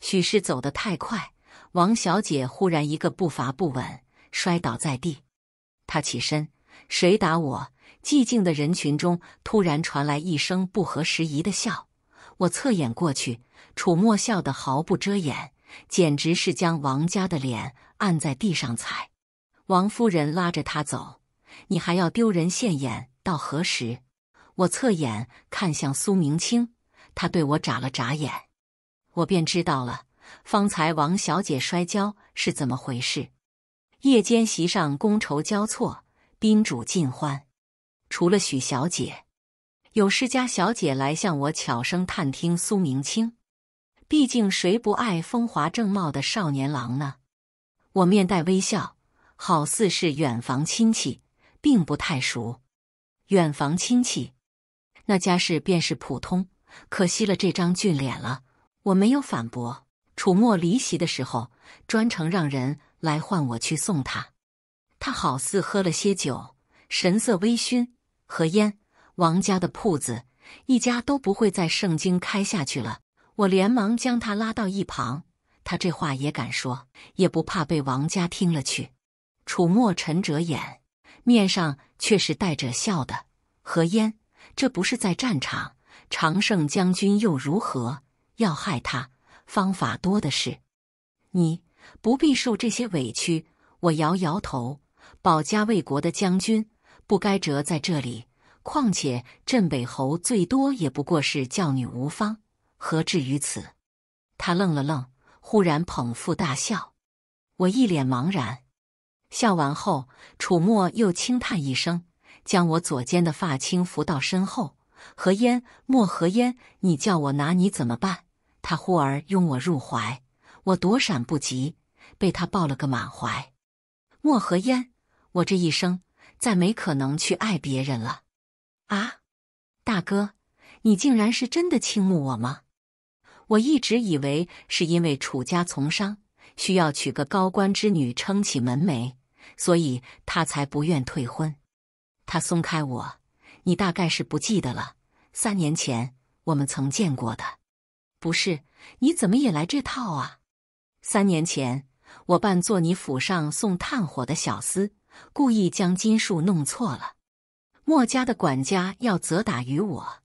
许是走得太快，王小姐忽然一个步伐不稳，摔倒在地。她起身：“谁打我？”寂静的人群中突然传来一声不合时宜的笑，我侧眼过去，楚墨笑得毫不遮掩，简直是将王家的脸按在地上踩。王夫人拉着他走：“你还要丢人现眼到何时？”我侧眼看向苏明清，他对我眨了眨眼，我便知道了方才王小姐摔跤是怎么回事。夜间席上觥筹交错，宾主尽欢，除了许小姐，有世家小姐来向我悄声探听苏明清。毕竟谁不爱风华正茂的少年郎呢？我面带微笑，好似是远房亲戚，并不太熟。远房亲戚，那家世便是普通，可惜了这张俊脸了。我没有反驳。楚墨离席的时候，专程让人来唤我去送他。他好似喝了些酒，神色微醺。何烟、王家的铺子一家都不会在盛京开下去了。我连忙将他拉到一旁。他这话也敢说，也不怕被王家听了去。楚墨沉着眼，面上却是带着笑的。何烟，这不是在战场，常胜将军又如何？要害他，方法多的是。你不必受这些委屈。我摇摇头，保家卫国的将军不该折在这里。况且镇北侯最多也不过是教女无方，何至于此？他愣了愣，忽然捧腹大笑。我一脸茫然。笑完后，楚墨又轻叹一声，将我左肩的发轻拂到身后。何烟，莫何烟，你叫我拿你怎么办？他忽而拥我入怀，我躲闪不及，被他抱了个满怀。莫何烟，我这一生再没可能去爱别人了。啊，大哥，你竟然是真的倾慕我吗？我一直以为是因为楚家从商，需要娶个高官之女撑起门楣，所以他才不愿退婚。他松开我，你大概是不记得了，三年前我们曾见过的。不是，你怎么也来这套啊？三年前，我扮作你府上送炭火的小厮，故意将金数弄错了。墨家的管家要责打于我，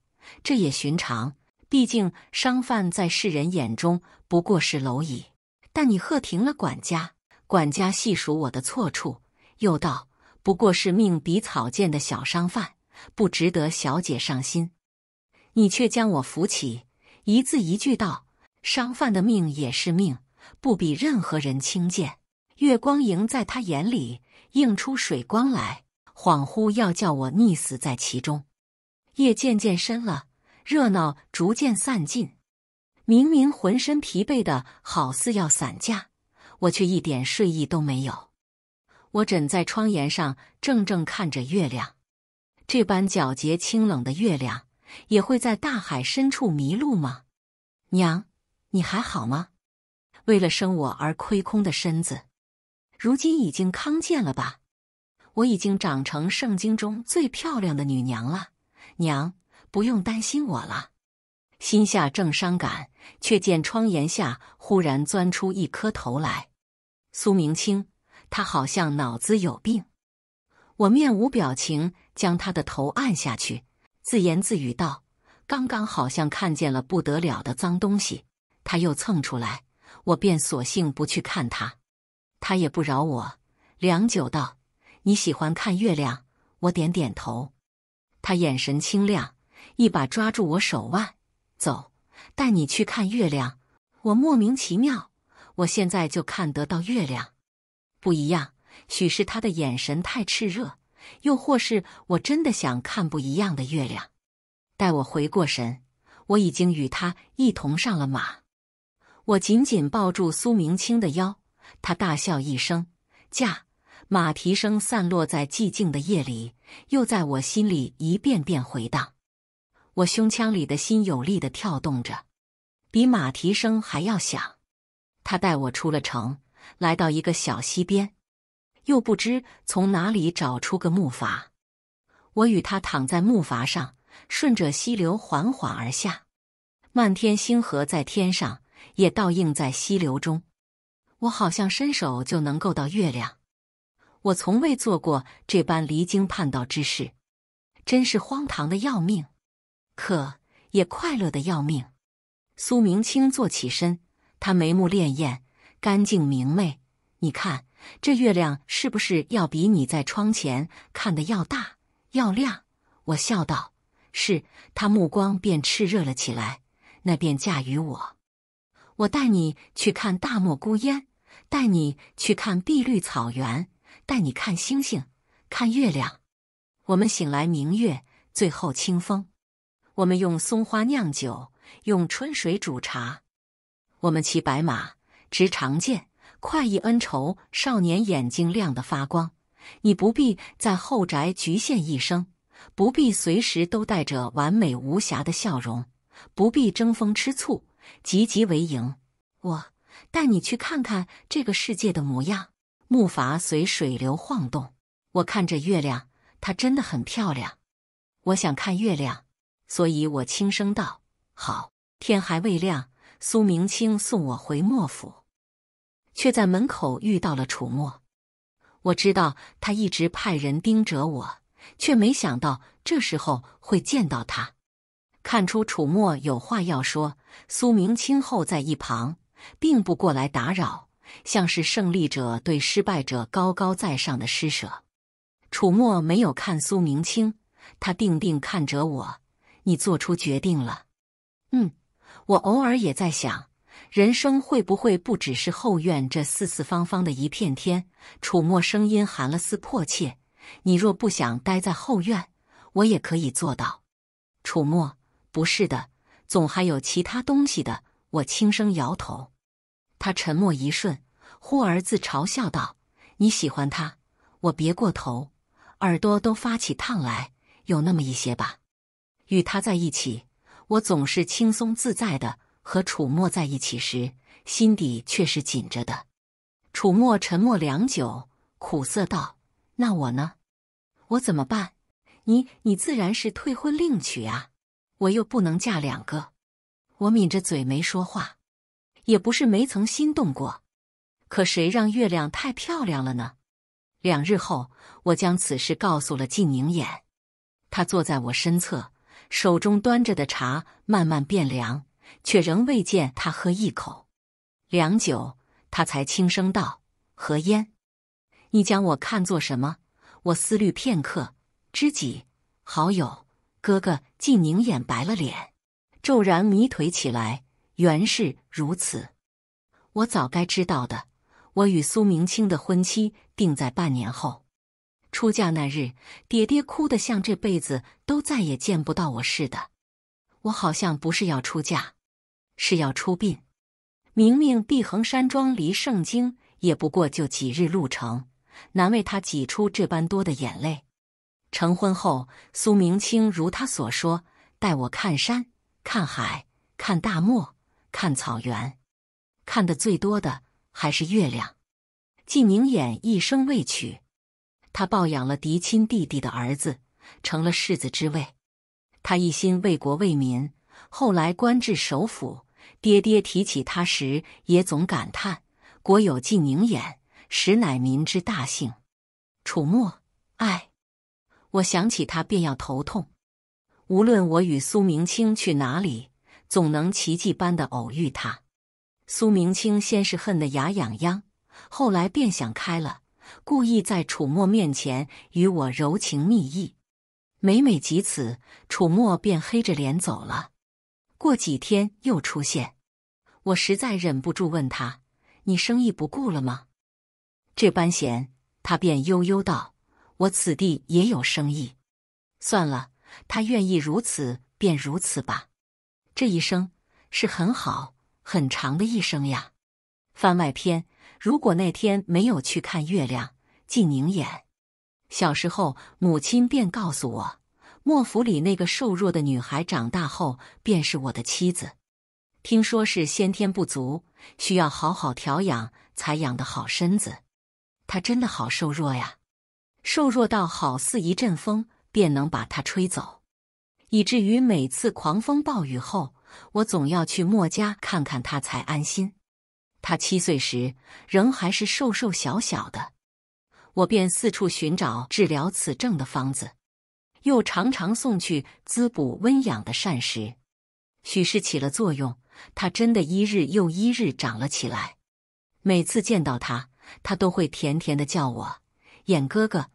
这也寻常，毕竟商贩在世人眼中不过是蝼蚁。但你喝停了管家，管家细数我的错处，又道不过是命比草贱的小商贩，不值得小姐上心。你却将我扶起，一字一句道，商贩的命也是命，不比任何人轻贱。月光盈在他眼里映出水光来，恍惚要叫我溺死在其中。夜渐渐深了，热闹逐渐散尽。明明浑身疲惫的好似要散架，我却一点睡意都没有。我枕在窗沿上，怔怔看着月亮。这般皎洁清冷的月亮，也会在大海深处迷路吗？娘，你还好吗？为了生我而亏空的身子，如今已经康健了吧？我已经长成圣经中最漂亮的女娘了，娘，不用担心我了。心下正伤感，却见窗沿下忽然钻出一颗头来。苏明清，他好像脑子有病。我面无表情将他的头按下去，自言自语道：刚刚好像看见了不得了的脏东西。他又蹭出来，我便索性不去看他。他也不饶我，良久道：你喜欢看月亮？我点点头。他眼神清亮，一把抓住我手腕。走，带你去看月亮。我莫名其妙，我现在就看得到月亮。不一样，许是他的眼神太炽热，又或是我真的想看不一样的月亮。待我回过神，我已经与他一同上了马。我紧紧抱住苏明清的腰，他大笑一声，驾马蹄声散落在寂静的夜里，又在我心里一遍遍回荡。我胸腔里的心有力地跳动着，比马蹄声还要响。他带我出了城，来到一个小溪边，又不知从哪里找出个木筏。我与他躺在木筏上，顺着溪流缓缓而下。漫天星河在天上，也倒映在溪流中。我好像伸手就能够到月亮。我从未做过这般离经叛道之事，真是荒唐的要命。可也快乐的要命。苏明清坐起身，他眉目潋滟，干净明媚。你看，这月亮是不是要比你在窗前看的要大要亮？我笑道。是。他目光便炽热了起来，那便嫁与我。我带你去看大漠孤烟，带你去看碧绿草原，带你看星星，看月亮。我们醒来明月，最后清风。我们用松花酿酒，用春水煮茶。我们骑白马，执长剑，快意恩仇。少年眼睛亮得发光。你不必在后宅局限一生，不必随时都带着完美无瑕的笑容，不必争风吃醋，积极为营。我带你去看看这个世界的模样。木筏随水流晃动，我看着月亮，它真的很漂亮。我想看月亮，所以我轻声道：“好。”天还未亮，苏明清送我回莫府，却在门口遇到了楚墨。我知道他一直派人盯着我，却没想到这时候会见到他。看出楚墨有话要说，苏明清后在一旁，并不过来打扰，像是胜利者对失败者高高在上的施舍。楚墨没有看苏明清，他定定看着我。你做出决定了？嗯，我偶尔也在想，人生会不会不只是后院这四四方方的一片天？楚墨声音含了丝迫切，你若不想待在后院，我也可以做到。楚墨，不是的，总还有其他东西的。我轻声摇头。他沉默一瞬，忽而自嘲笑道：“你喜欢他？”我别过头，耳朵都发起烫来，有那么一些吧。与他在一起，我总是轻松自在的，和楚墨在一起时，心底却是紧着的。楚墨沉默良久，苦涩道：“那我呢？我怎么办？你你自然是退婚另娶啊，我又不能嫁两个。”我抿着嘴没说话，也不是没曾心动过，可谁让月亮太漂亮了呢？两日后，我将此事告诉了靳宁衍，他坐在我身侧，手中端着的茶慢慢变凉，却仍未见他喝一口。良久，他才轻声道：“何烟，你将我看作什么？”我思虑片刻，知己、好友、哥哥。靳宁衍白了脸，骤然迷颓起来，原是如此。我早该知道的。我与苏明清的婚期定在半年后。出嫁那日，爹爹哭得像这辈子都再也见不到我似的。我好像不是要出嫁，是要出殡。明明碧衡山庄离盛京也不过就几日路程，难为他挤出这般多的眼泪。成婚后，苏明清如他所说，带我看山，看海，看大漠，看草原，看的最多的还是月亮。靳宁衍一生未娶，他抱养了嫡亲弟弟的儿子，成了世子之位。他一心为国为民，后来官至首辅，爹爹提起他时也总感叹：“国有靳宁衍，实乃民之大幸。”楚墨，哎，我想起他便要头痛。无论我与苏明清去哪里，总能奇迹般的偶遇他。苏明清先是恨得牙痒痒，后来便想开了，故意在楚墨面前与我柔情蜜意。每每及此，楚墨便黑着脸走了。过几天又出现，我实在忍不住问他：“你生意不顾了吗？”这般闲，他便悠悠道：“我此地也有生意。”算了。他愿意如此便如此吧，这一生是很好很长的一生呀。番外篇，如果那天没有去看月亮。靳宁衍，小时候母亲便告诉我，莫府里那个瘦弱的女孩长大后便是我的妻子。听说是先天不足，需要好好调养才养得好身子。她真的好瘦弱呀，瘦弱到好似一阵风便能把它吹走，以至于每次狂风暴雨后，我总要去墨家看看他才安心。他七岁时仍还是瘦瘦小小的，我便四处寻找治疗此症的方子，又常常送去滋补温养的膳食。许是起了作用，他真的一日又一日长了起来。每次见到他，他都会甜甜地叫我衍哥哥。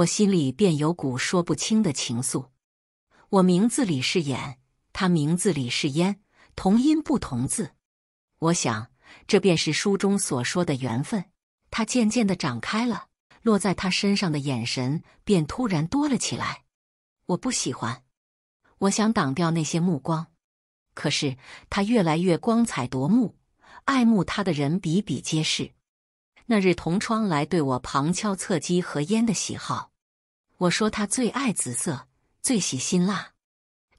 我心里便有股说不清的情愫。我名字里是衍，他名字里是烟，同音不同字。我想，这便是书中所说的缘分。他渐渐地长开了，落在他身上的眼神便突然多了起来。我不喜欢，我想挡掉那些目光，可是他越来越光彩夺目，爱慕他的人比比皆是。那日同窗来对我旁敲侧击何烟的喜好，我说他最爱紫色，最喜辛辣。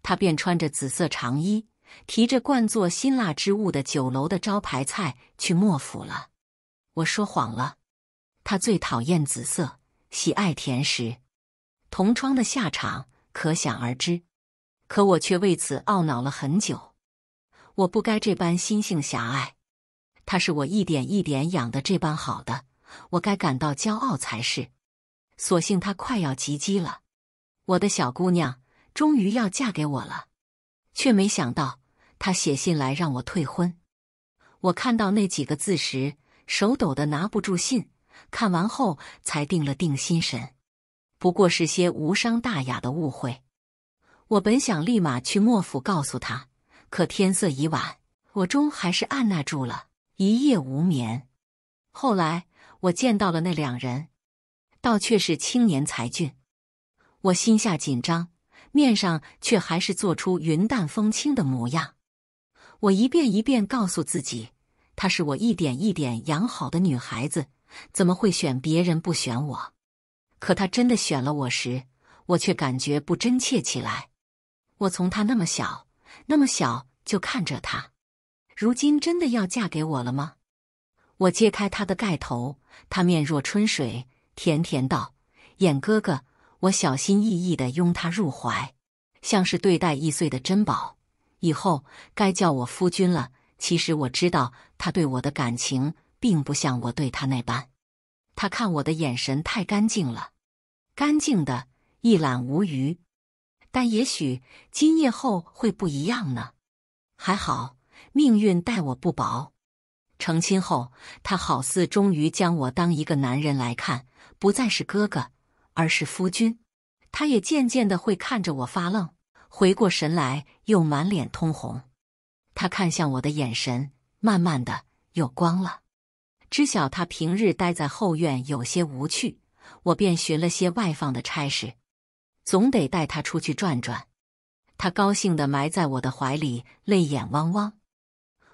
他便穿着紫色长衣，提着灌作辛辣之物的酒楼的招牌菜去莫府了。我说谎了，他最讨厌紫色，喜爱甜食。同窗的下场可想而知，可我却为此懊恼了很久。我不该这般心性狭隘，他是我一点一点养的这般好的，我该感到骄傲才是。所幸他快要及笄了，我的小姑娘终于要嫁给我了，却没想到他写信来让我退婚。我看到那几个字时，手抖的拿不住信，看完后才定了定心神。不过是些无伤大雅的误会。我本想立马去莫府告诉他，可天色已晚，我终还是按捺住了，一夜无眠。后来我见到了那两人，倒却是青年才俊。我心下紧张，面上却还是做出云淡风轻的模样。我一遍一遍告诉自己，她是我一点一点养好的女孩子，怎么会选别人不选我？可她真的选了我时，我却感觉不真切起来。我从她那么小，那么小就看着她，如今真的要嫁给我了吗？我揭开她的盖头，她面若春水，甜甜道：“眼哥哥。”我小心翼翼地拥她入怀，像是对待易碎的珍宝。以后该叫我夫君了。其实我知道他对我的感情并不像我对他那般。他看我的眼神太干净了，干净的一览无余。但也许今夜后会不一样呢。还好命运待我不薄。成亲后，他好似终于将我当一个男人来看，不再是哥哥，而是夫君。他也渐渐地会看着我发愣，回过神来又满脸通红。他看向我的眼神慢慢的有光了。知晓他平日待在后院有些无趣，我便寻了些外放的差事，总得带他出去转转。他高兴地埋在我的怀里，泪眼汪汪。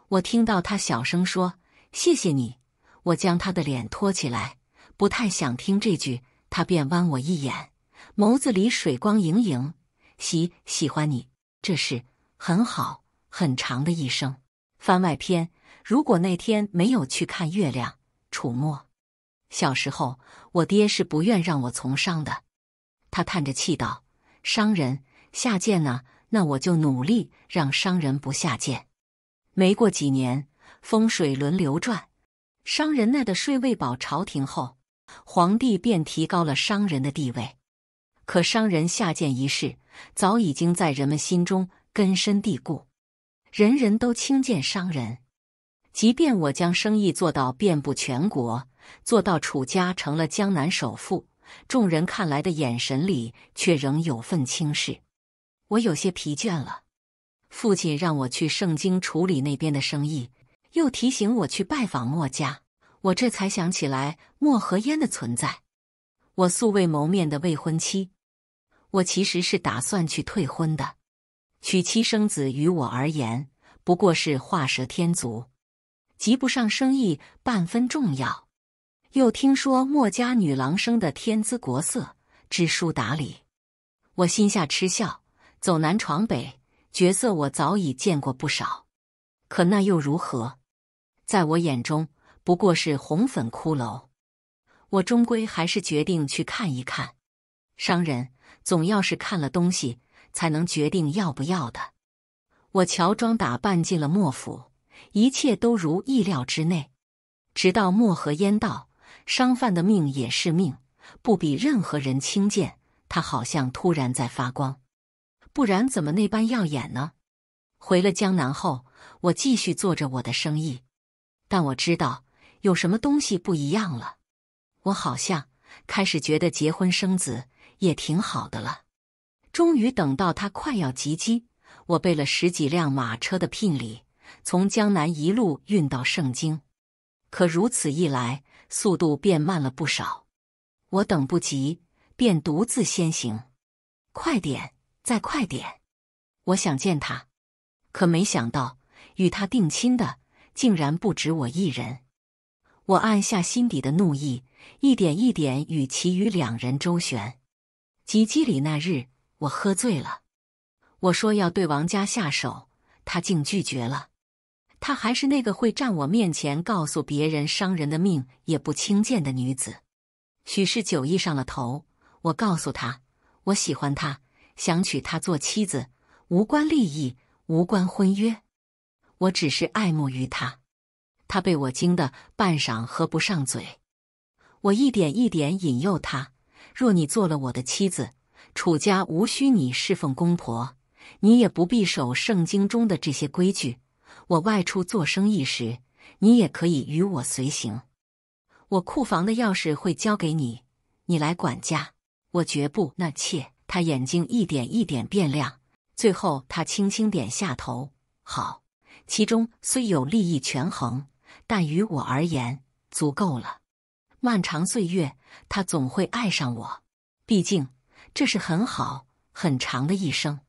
我听到他小声说：“谢谢你。”我将他的脸托起来，不太想听这句，他便剜我一眼，眸子里水光盈盈。喜喜欢你，这是很好很长的一生。番外篇，如果那天没有去看月亮，楚墨。小时候我爹是不愿让我从商的，他叹着气道：“商人下贱呢，那我就努力让商人不下贱。”没过几年，风水轮流转，商人那的税未保朝廷后，皇帝便提高了商人的地位。可商人下贱一事早已经在人们心中根深蒂固，人人都轻贱商人。即便我将生意做到遍布全国，做到楚家成了江南首富，众人看来的眼神里却仍有份轻视。我有些疲倦了，父亲让我去盛京处理那边的生意，又提醒我去拜访墨家。我这才想起来墨荷烟的存在。我素未谋面的未婚妻，我其实是打算去退婚的。娶妻生子于我而言不过是画蛇添足，及不上生意半分重要。又听说墨家女郎生的天姿国色，知书达理。我心下嗤笑，走南闯北，角色我早已见过不少。可那又如何？在我眼中不过是红粉骷髅。我终归还是决定去看一看。商人总要是看了东西才能决定要不要的。我乔装打扮进了墨府，一切都如意料之内。直到墨荷烟道：“商贩的命也是命，不比任何人轻贱。”他好像突然在发光，不然怎么那般耀眼呢？回了江南后，我继续做着我的生意，但我知道有什么东西不一样了。我好像开始觉得结婚生子也挺好的了。终于等到他快要及笄，我备了十几辆马车的聘礼，从江南一路运到盛京。可如此一来，速度变慢了不少。我等不及，便独自先行。快点，再快点！我想见他，可没想到与他定亲的竟然不止我一人。我按下心底的怒意，一点一点与其余两人周旋。及笄礼那日，我喝醉了。我说要对王家下手，他竟拒绝了。她还是那个会站我面前告诉别人伤人的命也不轻贱的女子。许是久意上了头，我告诉她，我喜欢她，想娶她做妻子，无关利益，无关婚约，我只是爱慕于她。她被我惊得半晌合不上嘴。我一点一点引诱她，若你做了我的妻子，楚家无需你侍奉公婆，你也不必守圣经中的这些规矩。我外出做生意时，你也可以与我随行。我库房的钥匙会交给你，你来管家。我绝不纳妾。他眼睛一点一点变亮，最后他轻轻点下头。好，其中虽有利益权衡，但于我而言，足够了。漫长岁月，他总会爱上我。毕竟，这是很好、很长的一生。